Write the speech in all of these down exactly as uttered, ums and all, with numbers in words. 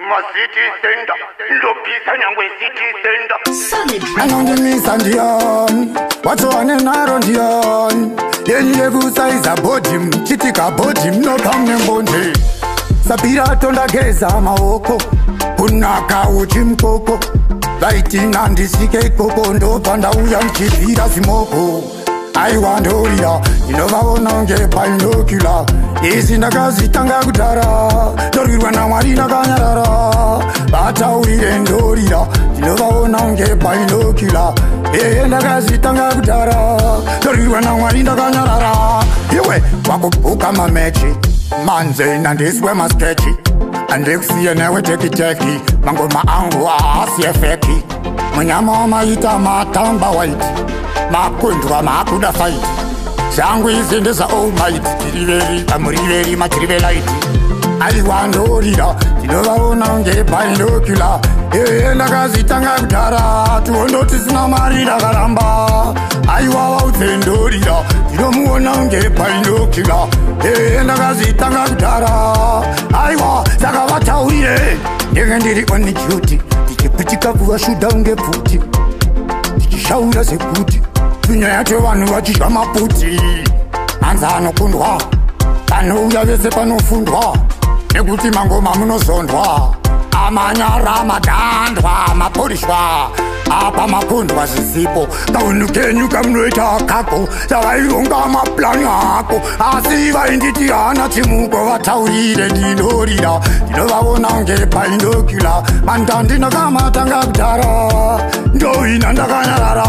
Along the Lis and Dion, what's on and around Dion? Then you size a bodim, Chitika bodim, no common bondi. Sabira Tonda Geza Maoko, Punaka Ujim Coco, Lighting and the Sike Coco, and open the Uyam Chipira Simoko. I want to hear, you know, I want to get by no killer. Is in the Gazi Tanga Gutara, don't you want to Marina Ganara? But I will end Doria, you know, I want to get by no killer. In the Gazi Tanga Gutara, don't you want to Marina Ganara? You wait, Wabuka Mamechi, Manzain, and this where my sketchy. And if you never take it, Jackie, Mangoma Angua, Siafeki, Manyama, Itama, Tamba White. Makwendwa makuda fight Shangu izi ndisa all might Kiriveri, amuriveri, machirivelaiti Aliwandorira, jinoza ona unge paindokula Eee, ndakazitanga kudhara Tuondo tisina marida karamba Aiwawa utendorira, jinomu ona unge paindokula Eee, ndakazitanga kudhara Aiwa, sakavata uire Ndegendiri oni chuti Tikipitika kuwa shudange puti Tikishaura se puti Nyete wanu wachishwa maputi Anza anokundwa Tano uyavese panofundwa Nekuti mangoma munozondwa Amanyara madandwa Maporishwa Apa makundwa zisipo Kaunukenyuka mnuita kako Zawaironga maplani hako Asiva inditi anatimuko Wataurire dinorida Dinovavona ngepa indokula Mandandina kama tanga kutara Ndoi nandakanyarara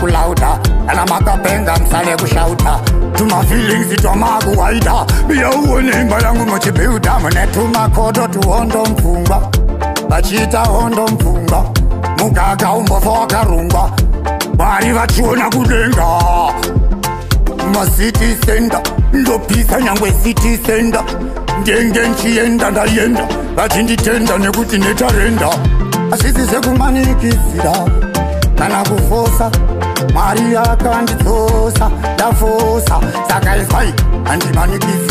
Kulauta, ana makapenga msale kushauta Tuma feelings ito magu waida Bia uwe nimba yangu mochibiuta Mune tuma kodo tu hondo mfunga Bachita hondo mfunga Mukaka umbo foka runga Bari vachuo na kudenga Ma city senda Ndo pisa nyangwe city senda Ngengenchi enda na yenda Bachindi tenda nekuti netarenda Asisi sekumani kisida Nana kufosa, Maria kanditosa, dafosa, sakai fai, andimani kisi.